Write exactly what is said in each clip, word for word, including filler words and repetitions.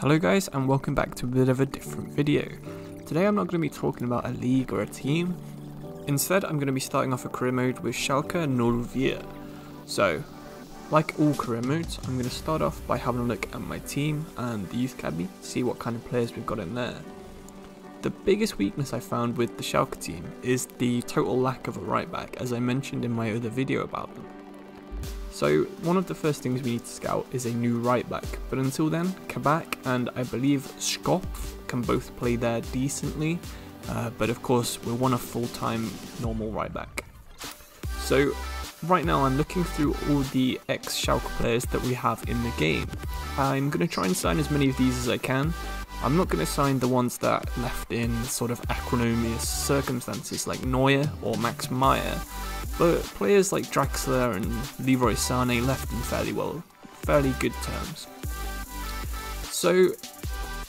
Hello guys, and welcome back to a bit of a different video. Today I'm not going to be talking about a league or a team. Instead I'm going to be starting off a career mode with Schalke zero four. So, like all career modes, I'm going to start off by having a look at my team and the youth academy to see what kind of players we've got in there. The biggest weakness I found with the Schalke team is the total lack of a right back, as I mentioned in my other video about them. So one of the first things we need to scout is a new right back, but until then Kabak and I believe Skopf can both play there decently, uh, but of course we'll want a full-time normal right back. So right now I'm looking through all the ex-Schalke players that we have in the game. I'm going to try and sign as many of these as I can. I'm not going to sign the ones that left in sort of acrimonious circumstances like Neuer or Max Meyer. But players like Draxler and Leroy Sané left in fairly well, fairly good terms. So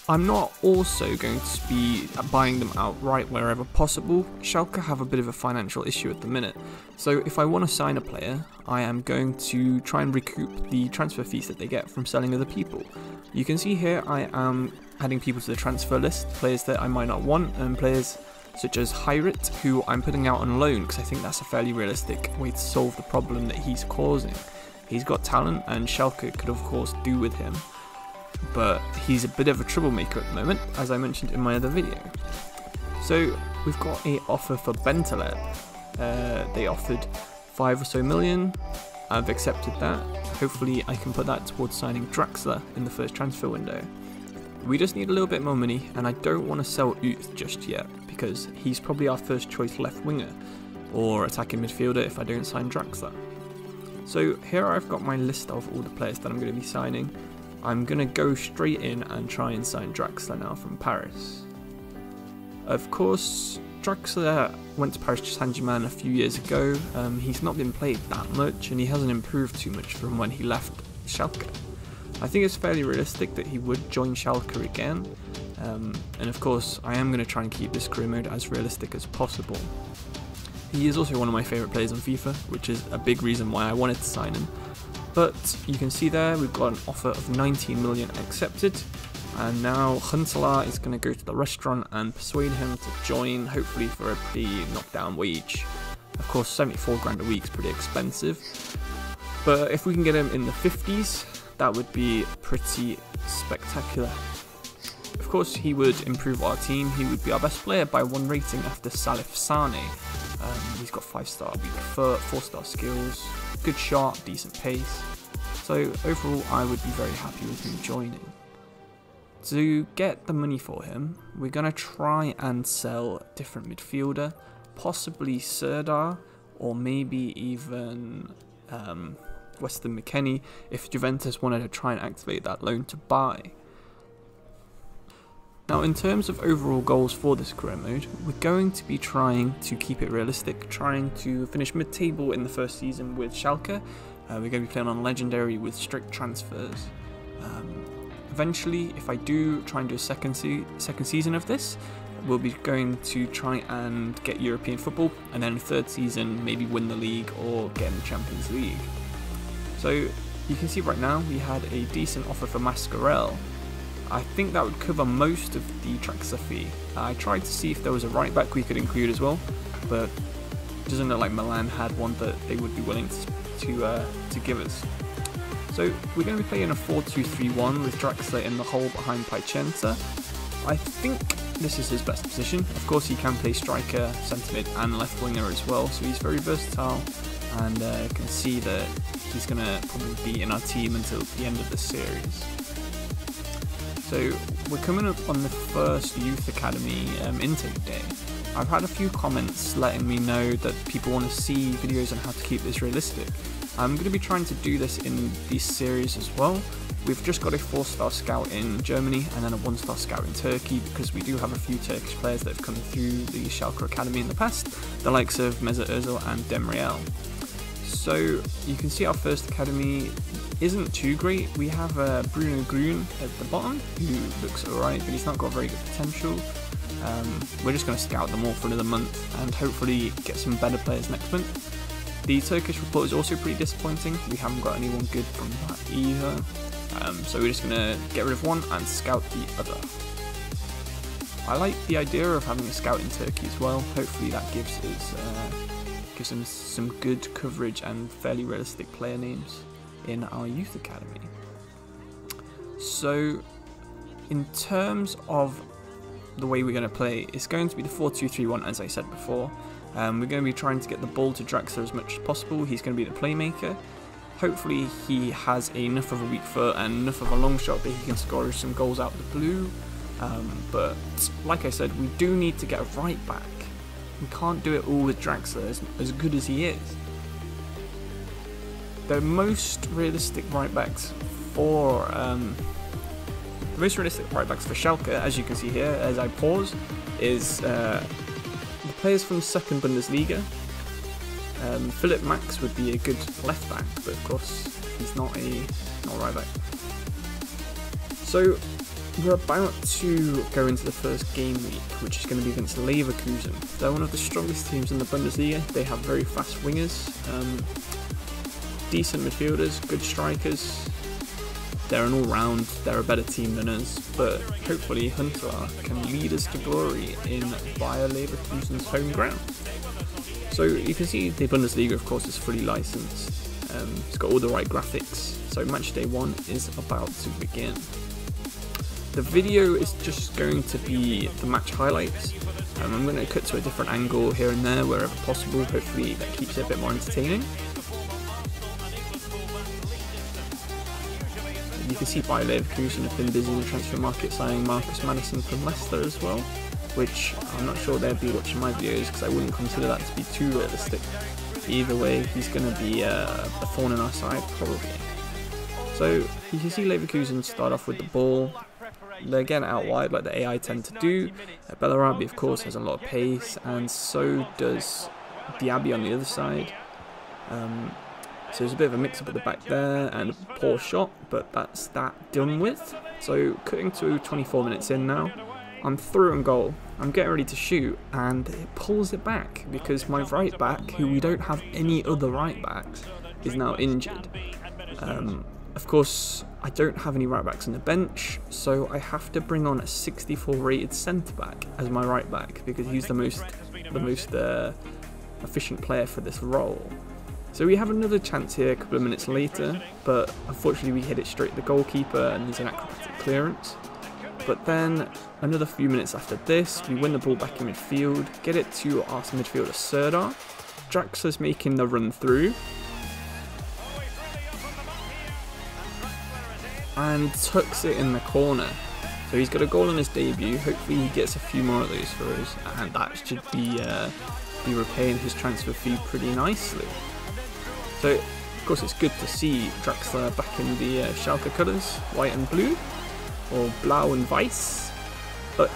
I'm not also going to be buying them outright wherever possible. Schalke have a bit of a financial issue at the minute. So if I want to sign a player, I am going to try and recoup the transfer fees that they get from selling other people. You can see here I am adding people to the transfer list, players that I might not want and players such as Hirit, who I'm putting out on loan because I think that's a fairly realistic way to solve the problem that he's causing. He's got talent and Schalke could of course do with him, but he's a bit of a troublemaker at the moment, as I mentioned in my other video. So we've got an offer for Bentaleb. Uh, they offered five or so million. I've accepted that. Hopefully I can put that towards signing Draxler in the first transfer window. We just need a little bit more money, and I don't want to sell Uth just yet because he's probably our first choice left winger or attacking midfielder if I don't sign Draxler. So here I've got my list of all the players that I'm going to be signing. I'm going to go straight in and try and sign Draxler now from Paris. Of course, Draxler went to Paris Saint-Germain a few years ago. Um, he's not been played that much and he hasn't improved too much from when he left Schalke. I think it's fairly realistic that he would join Schalke again, um, and of course I am going to try and keep this career mode as realistic as possible. He is also one of my favourite players on FIFA, which is a big reason why I wanted to sign him, but you can see there we've got an offer of nineteen million accepted, and now Huntelaar is going to go to the restaurant and persuade him to join, hopefully for a pretty knockdown wage. Of course seventy-four grand a week is pretty expensive, but if we can get him in the fifties, that would be pretty spectacular. Of course he would improve our team, he would be our best player by one rating after Salif Sane. Um, he's got five star weak foot, four star skills, good shot, decent pace, so overall I would be very happy with him joining. To get the money for him, we're going to try and sell a different midfielder, possibly Serdar or maybe even um, Weston McKennie if Juventus wanted to try and activate that loan to buy. Now in terms of overall goals for this career mode, we're going to be trying to keep it realistic, trying to finish mid-table in the first season with Schalke. Uh, we're going to be playing on Legendary with strict transfers. Um, eventually, if I do try and do a second, se second season of this, we'll be going to try and get European football, and then third season maybe win the league or get in the Champions League. So you can see right now we had a decent offer for Mascarelle. I think that would cover most of the Draxler fee. I tried to see if there was a right back we could include as well, but it doesn't look like Milan had one that they would be willing to, to, uh, to give us. So we're going to be playing a four two three one with Draxler in the hole behind Pichenta. I think this is his best position. Of course he can play striker, centre mid and left winger as well, so he's very versatile, and uh, you can see that he's going to probably be in our team until the end of the series. So we're coming up on the first Youth Academy um, intake day. I've had a few comments letting me know that people want to see videos on how to keep this realistic. I'm going to be trying to do this in this series as well. We've just got a four star scout in Germany and then a one star scout in Turkey, because we do have a few Turkish players that have come through the Schalke Academy in the past, the likes of Mesut Özil and Demirel. So you can see our first academy isn't too great. We have uh, Bruno Grün at the bottom, who looks alright, but he's not got very good potential. Um, we're just going to scout them all for another month and hopefully get some better players next month. The Turkish report is also pretty disappointing. We haven't got anyone good from that either. Um, so we're just going to get rid of one and scout the other. I like the idea of having a scout in Turkey as well. Hopefully that gives us uh, gives them some good coverage and fairly realistic player names in our youth academy. So in terms of the way we're going to play, it's going to be the four two three one, as I said before. Um, we're going to be trying to get the ball to Draxler as much as possible. He's going to be the playmaker. Hopefully he has enough of a weak foot and enough of a long shot that he can score some goals out of the blue. Um, but like I said, we do need to get a right back. We can't do it all with Draxler, as, as good as he is. The most realistic right backs for um, the most realistic right backs for Schalke, as you can see here as I pause, is uh, the players from the second Bundesliga. Um, Philipp Max would be a good left back, but of course he's not a not right back. So we're about to go into the first game week, which is going to be against Leverkusen. They're one of the strongest teams in the Bundesliga. They have very fast wingers, um, decent midfielders, good strikers. They're an all-round, they're a better team than us, but hopefully Huntelaar can lead us to glory in Bayer Leverkusen's home ground. So you can see the Bundesliga, of course, is fully licensed. Um, it's got all the right graphics, so match day one is about to begin. The video is just going to be the match highlights. Um, I'm going to cut to a different angle here and there wherever possible. Hopefully that keeps it a bit more entertaining. You can see Bayer Leverkusen have been busy in the transfer market, signing Marcus Maddison from Leicester as well, which I'm not sure they'd be watching my videos because I wouldn't consider that to be too realistic. Either way, he's going to be uh, a thorn in our side, probably. So you can see Leverkusen start off with the ball. They're getting out wide like the A I tend to do. Uh, Bellarabi, of course, has a lot of pace, and so does Diaby on the other side. Um, so there's a bit of a mix-up at the back there, and a poor shot, but that's that done with. So cutting to twenty-four minutes in now, I'm through on goal. I'm getting ready to shoot, and it pulls it back because my right back, who we don't have any other right backs, is now injured. Um, Of course, I don't have any right backs on the bench, so I have to bring on a sixty-four rated centre back as my right back because he's the most the most uh, efficient player for this role. So we have another chance here a couple of minutes later, but unfortunately we hit it straight at the goalkeeper and there's an acrobatic clearance. But then another few minutes after this, we win the ball back in midfield, get it to our midfielder Serdar. Draxler's making the run through. And tucks it in the corner. So he's got a goal on his debut. Hopefully he gets a few more of those for us, and that should be uh, be repaying his transfer fee pretty nicely. So of course it's good to see Draxler back in the uh, Schalke colours, white and blue, or blau and weiss. But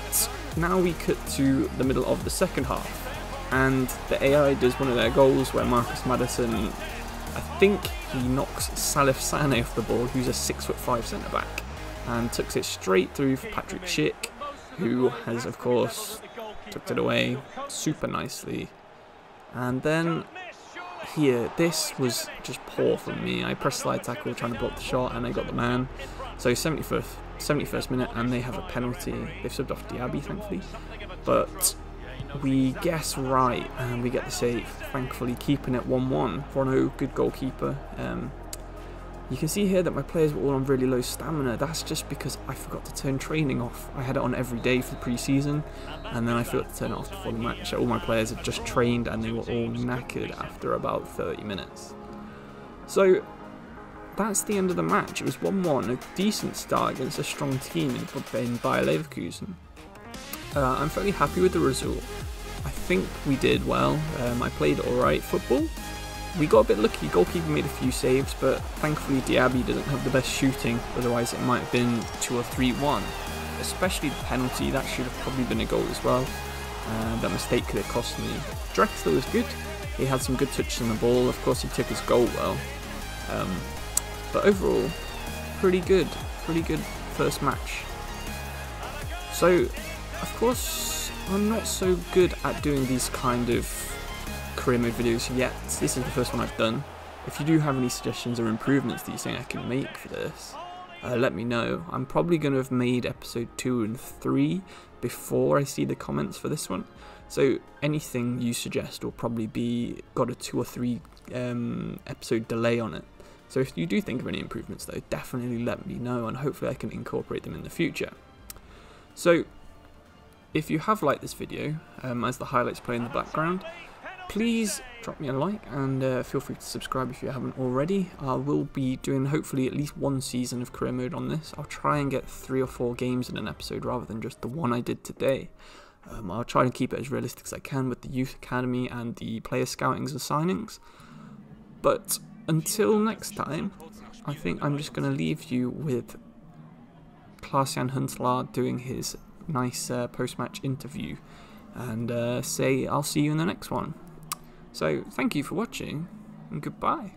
now we cut to the middle of the second half, and the A I does one of their goals where Marcus Maddison, I think he knocks Salif Sane off the ball, who's a six foot five centre-back, and tucks it straight through for Patrick Schick, who has, of course, tucked it away super nicely. And then, here, this was just poor from me. I pressed slide tackle trying to block the shot, and I got the man. So seventy-first, seventy-first minute, and they have a penalty. They've subbed off Diaby, thankfully. But we guess right, and we get the save, thankfully keeping it one one. four nil, good goalkeeper. Um, you can see here that my players were all on really low stamina. That's just because I forgot to turn training off. I had it on every day for pre-season, and then I forgot to turn it off before the match. All my players had just trained, and they were all knackered after about thirty minutes. So that's the end of the match. It was one one, a decent start against a strong team in Bayer Leverkusen. Uh, I'm fairly happy with the result. I think we did well. Um, I played alright football. We got a bit lucky. Goalkeeper made a few saves, but thankfully Diaby doesn't have the best shooting. Otherwise, it might have been two or three one. Especially the penalty. That should have probably been a goal as well. Uh, that mistake could have cost me. Draxler was good. He had some good touches on the ball. Of course, he took his goal well. Um, but overall, pretty good. Pretty good first match. So, of course, I'm not so good at doing these kind of career mode videos yet. This is the first one I've done. If you do have any suggestions or improvements that you think I can make for this, uh, let me know. I'm probably going to have made episode two and three before I see the comments for this one. So anything you suggest will probably be got a two or three um, episode delay on it. So if you do think of any improvements though, definitely let me know and hopefully I can incorporate them in the future. So if you have liked this video, um, as the highlights play in the background, please drop me a like and uh, feel free to subscribe if you haven't already. I will be doing hopefully at least one season of career mode on this. I'll try and get three or four games in an episode rather than just the one I did today. Um, I'll try and keep it as realistic as I can with the youth academy and the player scoutings and signings. But until next time, I think I'm just going to leave you with Klaas-Jan Huntelaar doing his nice uh, post-match interview and uh, say I'll see you in the next one. So thank you for watching and goodbye.